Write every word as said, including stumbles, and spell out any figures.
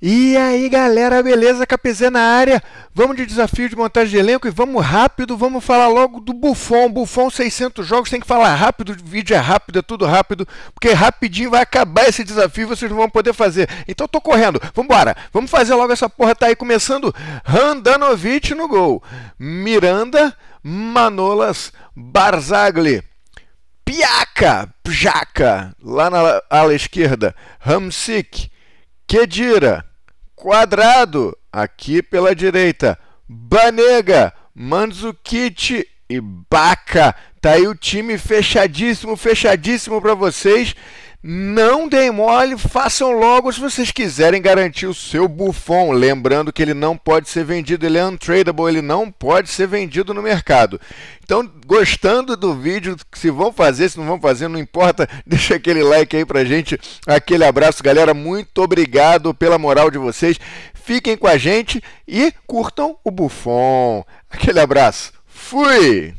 E aí galera, beleza? K P Z na área, vamos de desafio de montagem de elenco e vamos rápido, vamos falar logo do Buffon. Buffon, seiscentos jogos, tem que falar rápido, o vídeo é rápido, é tudo rápido, porque rapidinho vai acabar esse desafio e vocês não vão poder fazer. Então tô correndo, vambora, vamos fazer logo essa porra, tá aí começando. Randanovic no gol, Miranda, Manolas, Barzagli, Pjaca, Pjaca, lá na ala esquerda, Hamsik, Kedira, Quadrado, aqui pela direita, Banega, Mandzukic e Baka. Tá aí o time fechadíssimo, fechadíssimo para vocês. Não deem mole, façam logo se vocês quiserem garantir o seu Buffon. Lembrando que ele não pode ser vendido, ele é untradeable, ele não pode ser vendido no mercado. Então, gostando do vídeo, se vão fazer, se não vão fazer, não importa, deixa aquele like aí pra gente, aquele abraço, galera, muito obrigado pela moral de vocês, fiquem com a gente e curtam o Buffon. Aquele abraço, fui!